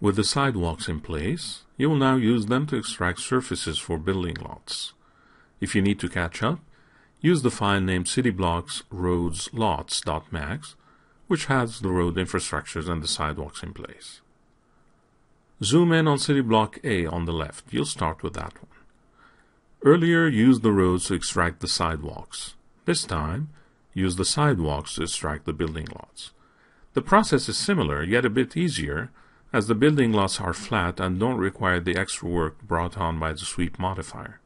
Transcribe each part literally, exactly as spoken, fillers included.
With the sidewalks in place, you will now use them to extract surfaces for building lots. If you need to catch up, use the file named City Blocks Roads Lots dot max, which has the road infrastructures and the sidewalks in place. Zoom in on City Block A on the left. You'll start with that one. Earlier, use the roads to extract the sidewalks. This time, use the sidewalks to extract the building lots. The process is similar, yet a bit easier, as the building lots are flat and don't require the extra work brought on by the Sweep modifier.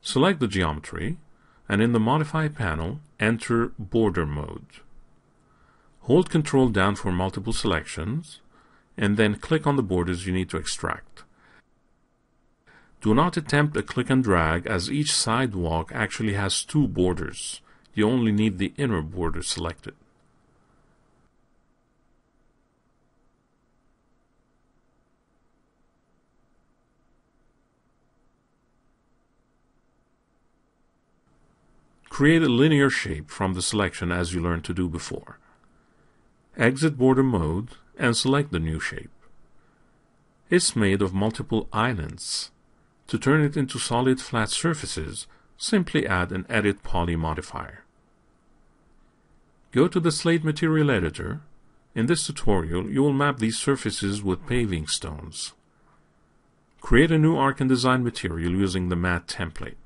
Select the geometry, and in the Modify panel, enter Border mode. Hold Control down for multiple selections, and then click on the borders you need to extract. Do not attempt a click and drag, as each sidewalk actually has two borders. You only need the inner border selected. Create a linear shape from the selection as you learned to do before. Exit border mode and select the new shape. It's made of multiple islands. To turn it into solid flat surfaces, simply add an Edit Poly modifier. Go to the Slate Material Editor. In this tutorial, you will map these surfaces with paving stones. Create a new arc and design material using the Matte template.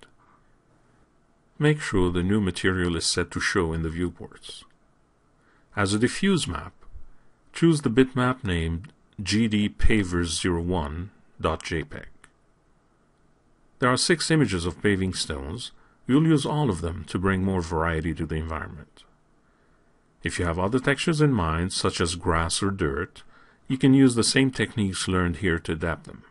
Make sure the new material is set to show in the viewports. As a diffuse map, choose the bitmap named G D pavers zero one dot J P G. There are six images of paving stones. You'll use all of them to bring more variety to the environment. If you have other textures in mind, such as grass or dirt, you can use the same techniques learned here to adapt them.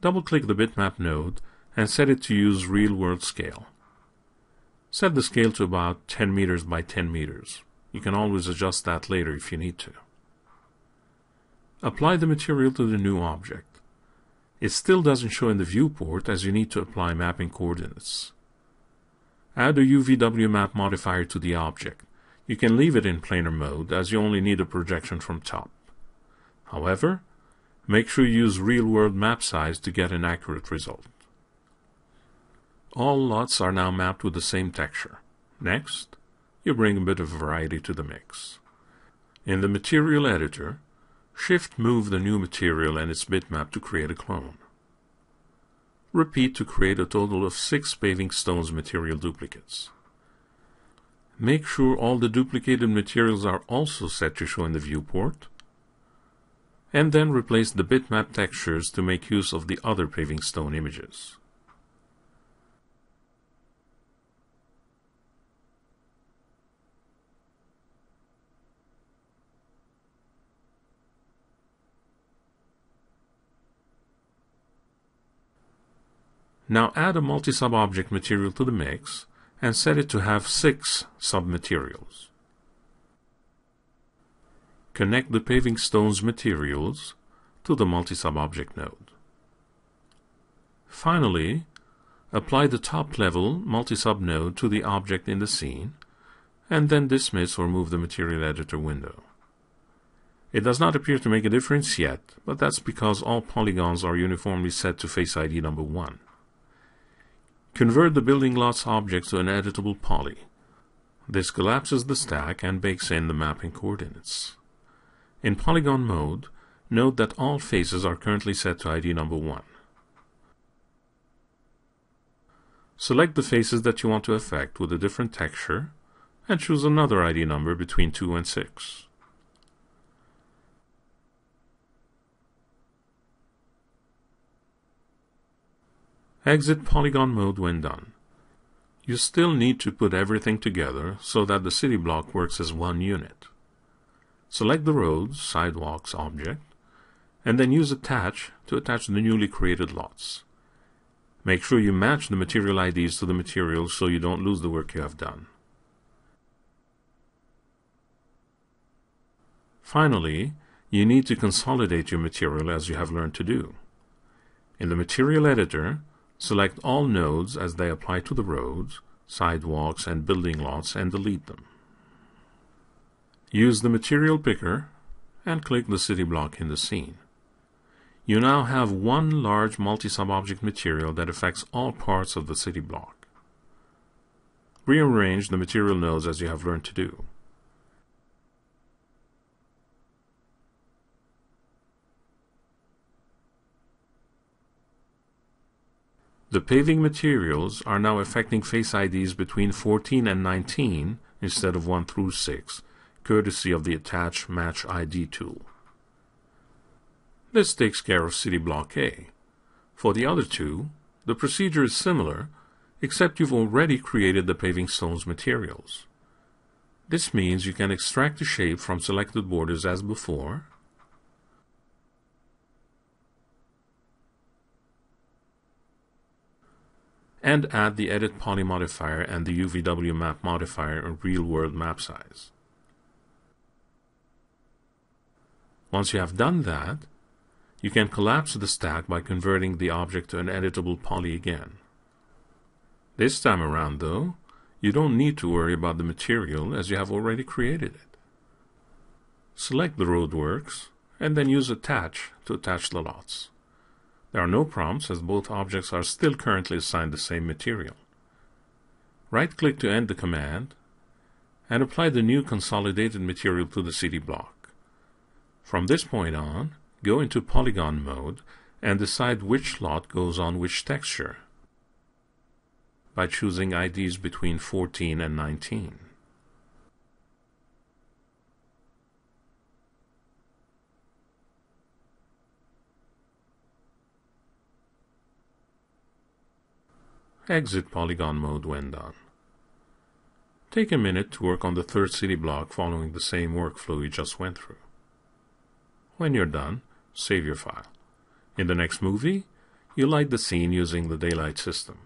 Double-click the bitmap node and set it to use real-world scale. Set the scale to about ten meters by ten meters. You can always adjust that later if you need to. Apply the material to the new object. It still doesn't show in the viewport, as you need to apply mapping coordinates. Add a U V W map modifier to the object. You can leave it in planar mode, as you only need a projection from top. However, make sure you use real-world map size to get an accurate result. All lots are now mapped with the same texture. Next, you bring a bit of variety to the mix. In the Material Editor, Shift-move the new material and its bitmap to create a clone. Repeat to create a total of six paving stones material duplicates. Make sure all the duplicated materials are also set to show in the viewport, and then replace the bitmap textures to make use of the other paving stone images. Now add a multi-sub-object material to the mix and set it to have six sub-materials. Connect the paving stones materials to the multi-sub-object node. Finally, apply the top-level multi-sub node to the object in the scene, and then dismiss or move the material editor window. It does not appear to make a difference yet, but that's because all polygons are uniformly set to Face I D number one. Convert the building lots object to an editable poly. This collapses the stack and bakes in the mapping coordinates. In polygon mode, note that all faces are currently set to I D number one. Select the faces that you want to affect with a different texture and choose another I D number between two and six. Exit polygon mode when done. You still need to put everything together so that the city block works as one unit. Select the roads, sidewalks object, and then use Attach to attach the newly created lots. Make sure you match the material I Ds to the materials so you don't lose the work you have done. Finally, you need to consolidate your material as you have learned to do. In the Material Editor, select all nodes as they apply to the roads, sidewalks, and building lots and delete them. Use the Material Picker and click the city block in the scene. You now have one large multi-sub-object material that affects all parts of the city block. Rearrange the material nodes as you have learned to do. The paving materials are now affecting face I Ds between fourteen and nineteen instead of one through six, courtesy of the Attach Match I D tool. This takes care of City Block A. For the other two, the procedure is similar, except you've already created the paving stones materials. This means you can extract the shape from selected borders as before, and add the Edit Poly modifier and the U V W map modifier or real-world map size. Once you have done that, you can collapse the stack by converting the object to an editable poly again. This time around, though, you don't need to worry about the material as you have already created it. Select the roadworks and then use Attach to attach the lots. There are no prompts as both objects are still currently assigned the same material. Right-click to end the command and apply the new consolidated material to the city block. From this point on, go into Polygon mode and decide which lot goes on which texture by choosing I Ds between fourteen and nineteen. Exit Polygon mode when done. Take a minute to work on the third city block following the same workflow you just went through. When you're done, save your file. In the next movie, you'll light the scene using the daylight system.